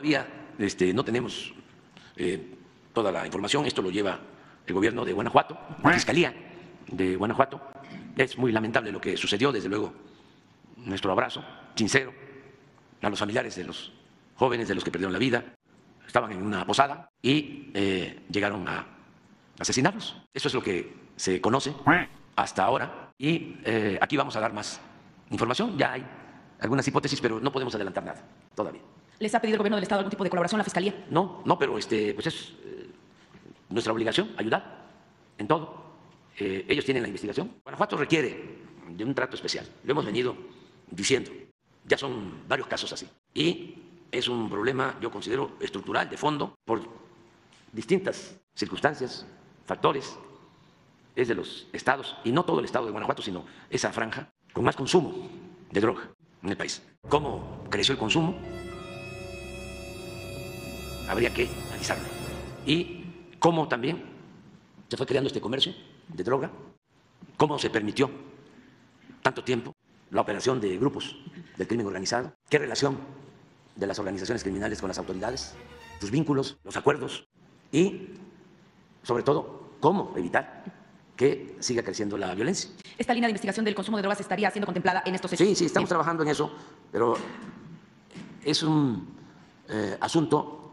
Todavía no tenemos toda la información. Esto lo lleva el gobierno de Guanajuato, la Fiscalía de Guanajuato. Es muy lamentable lo que sucedió, desde luego. Nuestro abrazo sincero a los familiares de los jóvenes, de los que perdieron la vida. Estaban en una posada y llegaron a asesinarlos. Eso es lo que se conoce hasta ahora. Y aquí vamos a dar más información. Ya hay algunas hipótesis, pero no podemos adelantar nada todavía. ¿Les ha pedido el gobierno del Estado algún tipo de colaboración a la Fiscalía? No, pero pues es nuestra obligación ayudar en todo. Ellos tienen la investigación. Guanajuato requiere de un trato especial. Lo hemos venido diciendo. Ya son varios casos así. Y es un problema, yo considero, estructural, de fondo, por distintas circunstancias, factores. Es de los estados, y no todo el estado de Guanajuato, sino esa franja, con más consumo de droga en el país. ¿Cómo creció el consumo? Habría que analizarlo. Y cómo también se fue creando este comercio de droga, cómo se permitió tanto tiempo la operación de grupos del crimen organizado, qué relación de las organizaciones criminales con las autoridades, sus vínculos, los acuerdos y, sobre todo, cómo evitar que siga creciendo la violencia. ¿Esta línea de investigación del consumo de drogas estaría siendo contemplada en estos hechos? Sí, estamos trabajando en eso, pero es un asunto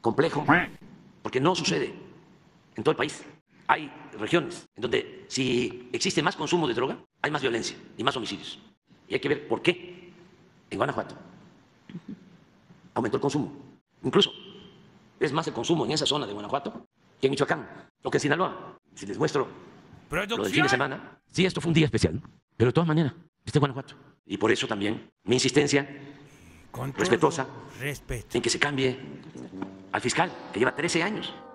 complejo porque no sucede en todo el país. Hay regiones en donde si existe más consumo de droga, hay más violencia y más homicidios. Y hay que ver por qué en Guanajuato aumentó el consumo. Incluso es más el consumo en esa zona de Guanajuato que en Michoacán o que en Sinaloa. Si les muestro lo del fin de semana, sí, esto fue un día especial, ¿no? Pero de todas maneras, este Guanajuato. Y por eso también mi insistencia respetuosa en que se cambie al fiscal, que lleva 13 años.